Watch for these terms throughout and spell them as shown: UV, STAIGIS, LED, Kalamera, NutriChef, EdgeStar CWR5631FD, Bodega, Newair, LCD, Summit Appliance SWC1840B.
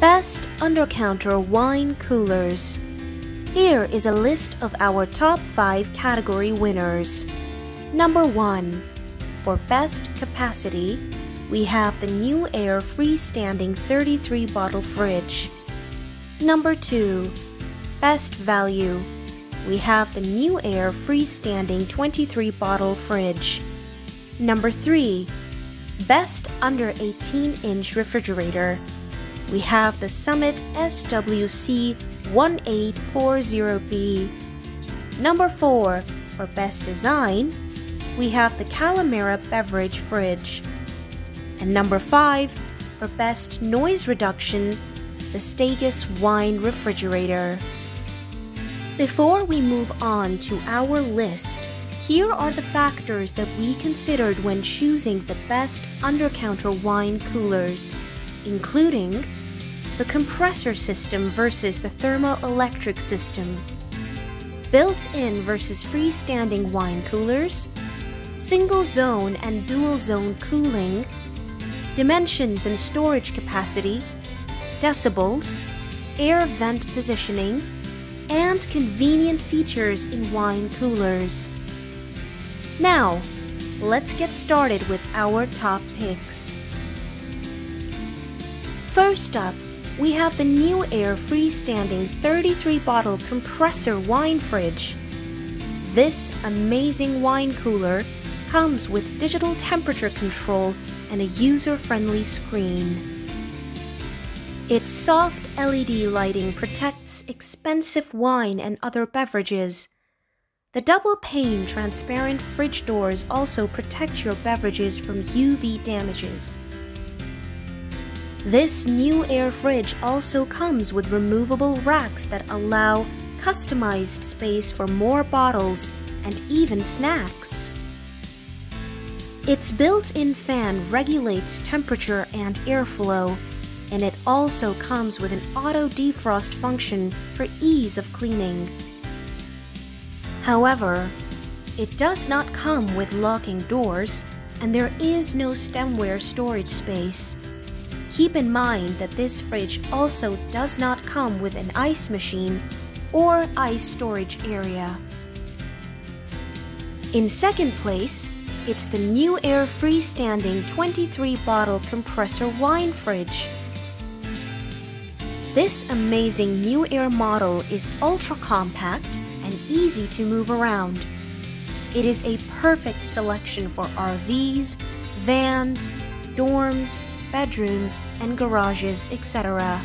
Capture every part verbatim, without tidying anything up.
Best Undercounter Wine Coolers. Here is a list of our top five category winners. Number one. For best capacity, we have the Newair freestanding thirty-three bottle fridge. Number two. Best value, we have the Newair freestanding twenty-three bottle fridge. Number three. Best under eighteen inch refrigerator, we have the Summit S W C eighteen forty B. Number four. For best design, we have the Kalamera beverage fridge. And number five. For best noise reduction, the STAIGIS wine refrigerator. Before we move on to our list, here are the factors that we considered when choosing the best under-counter wine coolers, including the compressor system versus the thermoelectric system, built-in versus freestanding wine coolers, single-zone and dual-zone cooling, dimensions and storage capacity, decibels, air vent positioning, and convenient features in wine coolers. Now, let's get started with our top picks. First up, we have the Newair freestanding thirty-three bottle compressor wine fridge. This amazing wine cooler comes with digital temperature control and a user-friendly screen. Its soft L E D lighting protects expensive wine and other beverages. The double-pane transparent fridge doors also protect your beverages from U V damages. This Newair fridge also comes with removable racks that allow customized space for more bottles and even snacks. Its built-in fan regulates temperature and airflow, and it also comes with an auto defrost function for ease of cleaning. However, it does not come with locking doors, and there is no stemware storage space. Keep in mind that this fridge also does not come with an ice machine or ice storage area. In second place, it's the Newair freestanding twenty-three bottle compressor wine fridge. This amazing Newair model is ultra compact and easy to move around. It is a perfect selection for R Vs, vans, dorms, bedrooms and garages, et cetera.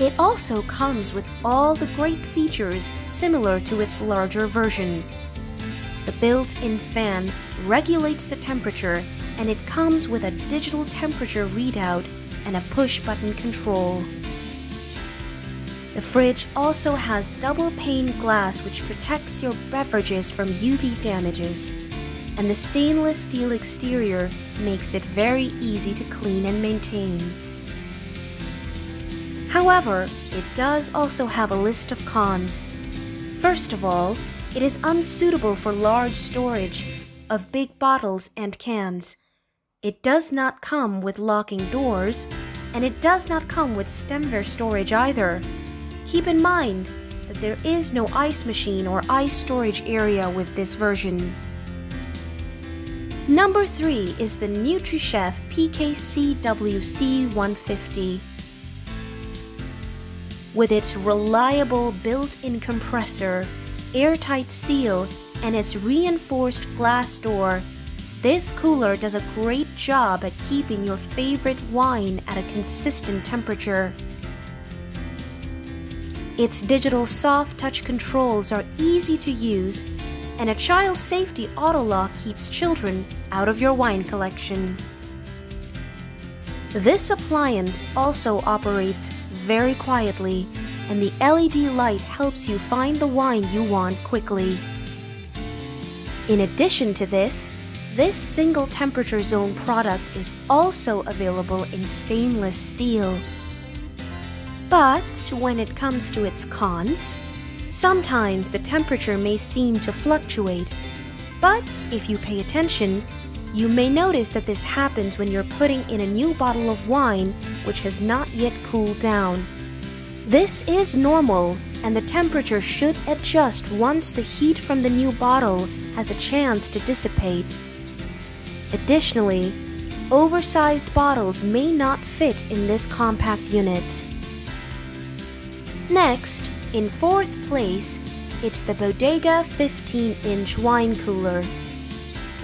It also comes with all the great features similar to its larger version. The built-in fan regulates the temperature, and it comes with a digital temperature readout and a push-button control. The fridge also has double-pane glass which protects your beverages from U V damages, and the stainless steel exterior makes it very easy to clean and maintain. However, it does also have a list of cons. First of all, it is unsuitable for large storage of big bottles and cans. It does not come with locking doors, and it does not come with stemware storage either. Keep in mind that there is no ice machine or ice storage area with this version. Number three is the NutriChef P K C W C one fifty. With its reliable built-in compressor, airtight seal, and its reinforced glass door, this cooler does a great job at keeping your favorite wine at a consistent temperature. Its digital soft touch controls are easy to use, and a child safety auto lock keeps children out of your wine collection. This appliance also operates very quietly, and the L E D light helps you find the wine you want quickly. In addition to this, this single temperature zone product is also available in stainless steel. But when it comes to its cons, sometimes the temperature may seem to fluctuate, but if you pay attention, you may notice that this happens when you're putting in a new bottle of wine which has not yet cooled down. This is normal, and the temperature should adjust once the heat from the new bottle has a chance to dissipate. Additionally, oversized bottles may not fit in this compact unit. Next, in fourth place, it's the Bodega fifteen inch wine cooler.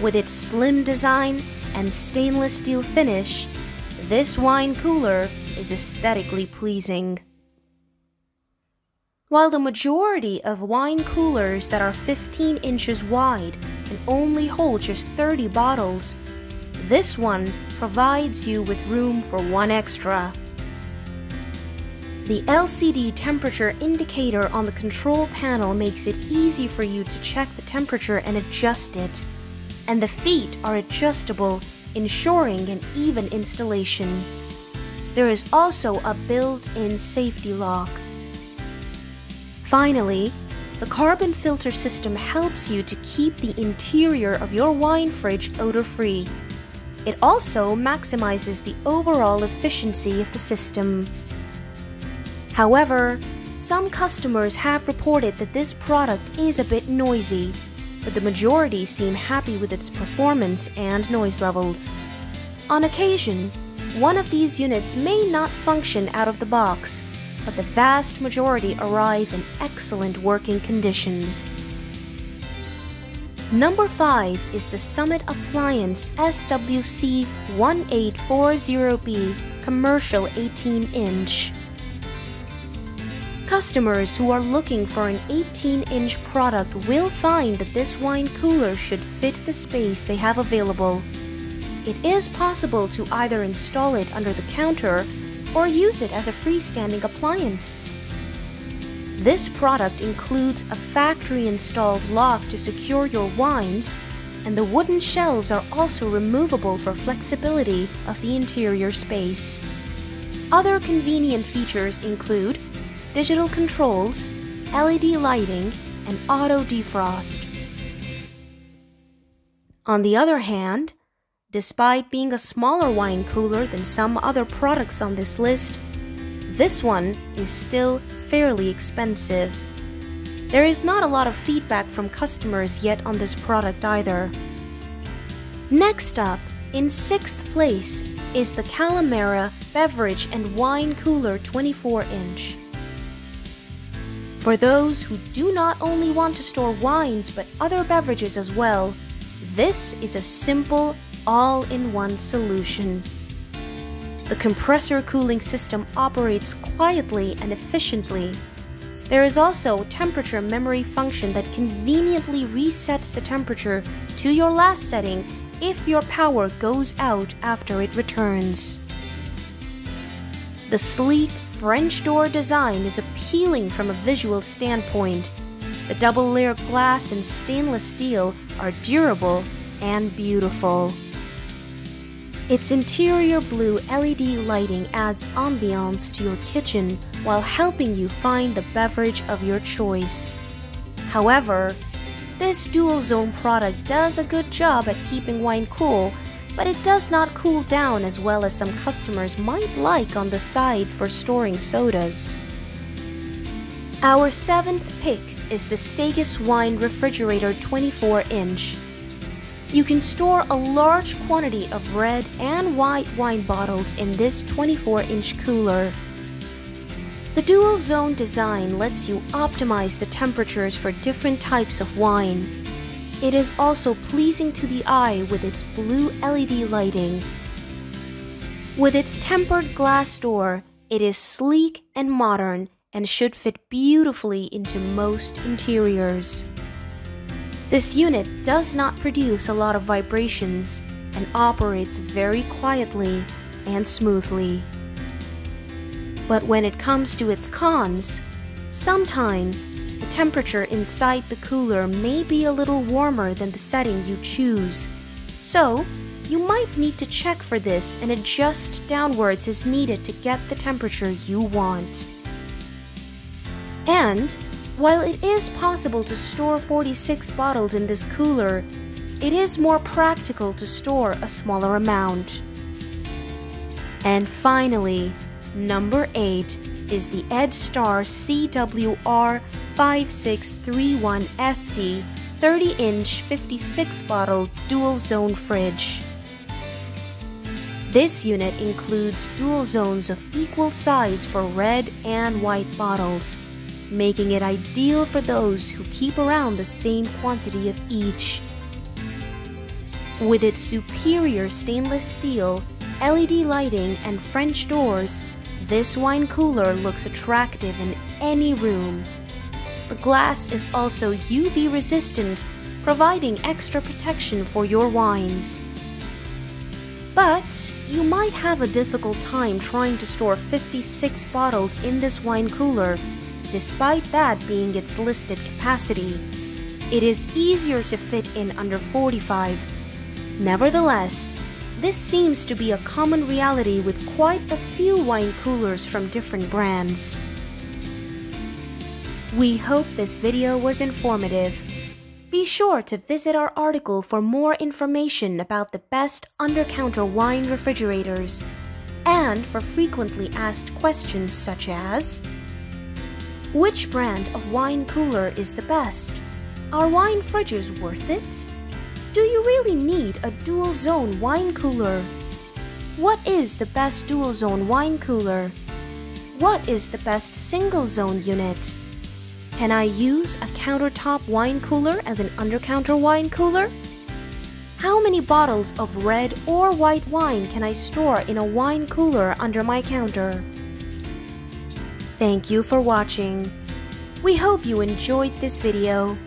With its slim design and stainless steel finish, this wine cooler is aesthetically pleasing. While the majority of wine coolers that are fifteen inches wide can only hold just thirty bottles, this one provides you with room for one extra. The L C D temperature indicator on the control panel makes it easy for you to check the temperature and adjust it, and the feet are adjustable, ensuring an even installation. There is also a built-in safety lock. Finally, the carbon filter system helps you to keep the interior of your wine fridge odor-free. It also maximizes the overall efficiency of the system. However, some customers have reported that this product is a bit noisy, but the majority seem happy with its performance and noise levels. On occasion, one of these units may not function out of the box, but the vast majority arrive in excellent working conditions. Number five is the Summit Appliance S W C one eight four zero B Commercial eighteen inch. Customers who are looking for an eighteen inch product will find that this wine cooler should fit the space they have available. It is possible to either install it under the counter or use it as a freestanding appliance. This product includes a factory-installed lock to secure your wines, and the wooden shelves are also removable for flexibility of the interior space. Other convenient features include digital controls, L E D lighting, and auto defrost. On the other hand, despite being a smaller wine cooler than some other products on this list, this one is still fairly expensive. There is not a lot of feedback from customers yet on this product either. Next up, in sixth place, is the Kalamera Beverage and Wine Cooler twenty-four inch. For those who do not only want to store wines but other beverages as well, this is a simple, all-in-one solution. The compressor cooling system operates quietly and efficiently. There is also temperature memory function that conveniently resets the temperature to your last setting if your power goes out after it returns. The sleek French door design is appealing from a visual standpoint. The double-layer glass and stainless steel are durable and beautiful. Its interior blue L E D lighting adds ambiance to your kitchen while helping you find the beverage of your choice. However, this dual-zone product does a good job at keeping wine cool, but it does not cool down as well as some customers might like on the side for storing sodas. Our seventh pick is the STAIGIS Wine Refrigerator twenty-four inch. You can store a large quantity of red and white wine bottles in this twenty-four inch cooler. The dual zone design lets you optimize the temperatures for different types of wine. It is also pleasing to the eye with its blue L E D lighting. With its tempered glass door, it is sleek and modern and should fit beautifully into most interiors. This unit does not produce a lot of vibrations and operates very quietly and smoothly. But when it comes to its cons, sometimes the temperature inside the cooler may be a little warmer than the setting you choose, so you might need to check for this and adjust downwards as needed to get the temperature you want. And while it is possible to store forty-six bottles in this cooler, it is more practical to store a smaller amount. And finally, number eight is the EdgeStar C W R five six three one F D thirty inch fifty-six bottle dual zone fridge. This unit includes dual zones of equal size for red and white bottles, making it ideal for those who keep around the same quantity of each. With its superior stainless steel, L E D lighting and French doors, this wine cooler looks attractive in any room. The glass is also U V resistant, providing extra protection for your wines. But you might have a difficult time trying to store fifty-six bottles in this wine cooler, despite that being its listed capacity. It is easier to fit in under forty-five. Nevertheless, this seems to be a common reality with quite a few wine coolers from different brands. We hope this video was informative. Be sure to visit our article for more information about the best under-counter wine refrigerators and for frequently asked questions such as, which brand of wine cooler is the best? Are wine fridges worth it? Do you really need a dual zone wine cooler? What is the best dual zone wine cooler? What is the best single zone unit? Can I use a countertop wine cooler as an under-counter wine cooler? How many bottles of red or white wine can I store in a wine cooler under my counter? Thank you for watching. We hope you enjoyed this video.